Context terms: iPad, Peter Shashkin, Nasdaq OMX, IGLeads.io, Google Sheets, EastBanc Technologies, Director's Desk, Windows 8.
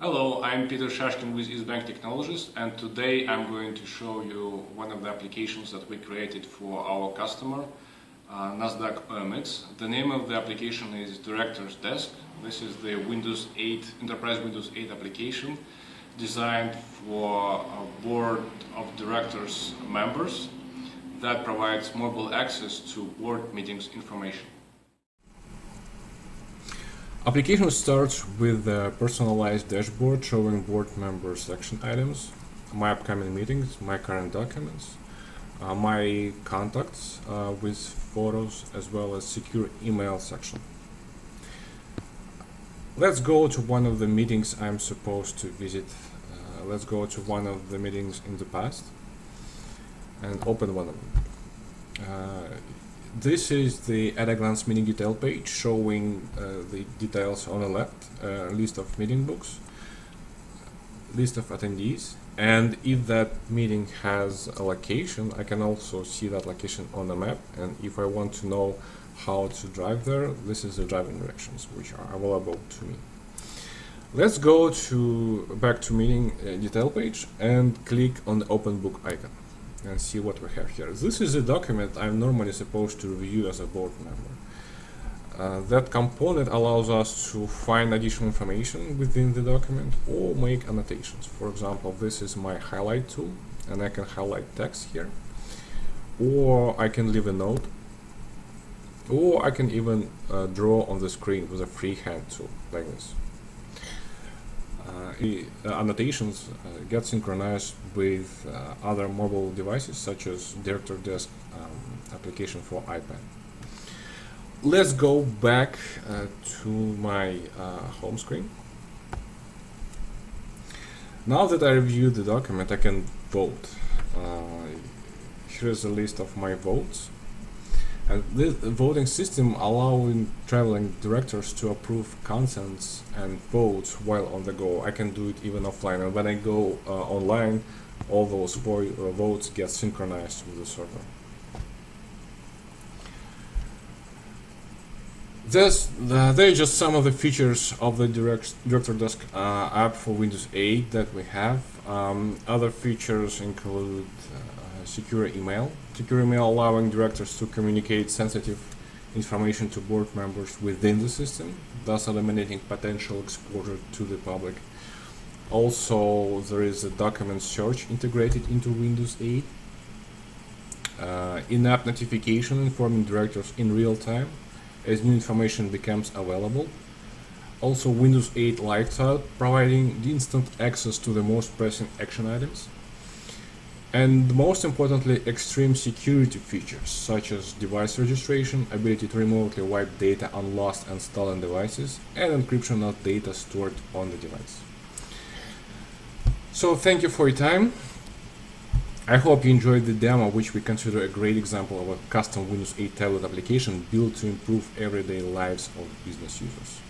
Hello, I'm Peter Shashkin with EastBanc Technologies, and today I'm going to show you one of the applications that we created for our customer, Nasdaq OMX. The name of the application is Director's Desk. This is the Windows 8, Enterprise Windows 8 application designed for a board of directors members that provides mobile access to board meetings information. Application starts with a personalized dashboard showing board members' action items, my upcoming meetings, my current documents, my contacts with photos, as well as secure email section. Let's go to one of the meetings I'm supposed to visit. Let's go to one of the meetings in the past and open one of them. This is the at-a-glance meeting detail page showing the details on the left, list of meeting books, list of attendees, and if that meeting has a location, I can also see that location on the map, and if I want to know how to drive there, this is the driving directions which are available to me. Let's go back to meeting detail page and click on the open book icon and see what we have here. This is a document I'm normally supposed to review as a board member. That component allows us to find additional information within the document or make annotations. For example, this is my highlight tool, and I can highlight text here, or I can leave a note, or I can even draw on the screen with a freehand tool like this. Annotations get synchronized with other mobile devices such as Director's Desk application for iPad. Let's go back to my home screen. Now that I reviewed the document, I can vote. Here is a list of my votes. This voting system allowing traveling directors to approve consents and votes while on the go. I can do it even offline, and when I go online, all those votes get synchronized with the server. There are just some of the features of the Director's Desk app for Windows 8 that we have. Other features include secure email. Secure email allowing directors to communicate sensitive information to board members within the system, thus eliminating potential exposure to the public. Also, there is a document search integrated into Windows 8. In-app notification informing directors in real time as new information becomes available. Also, Windows 8 Lifestyle providing instant access to the most pressing action items. And most importantly, extreme security features such as device registration, ability to remotely wipe data on lost and stolen devices, and encryption of data stored on the device. So thank you for your time. I hope you enjoyed the demo, which we consider a great example of a custom Windows 8 tablet application built to improve everyday lives of business users.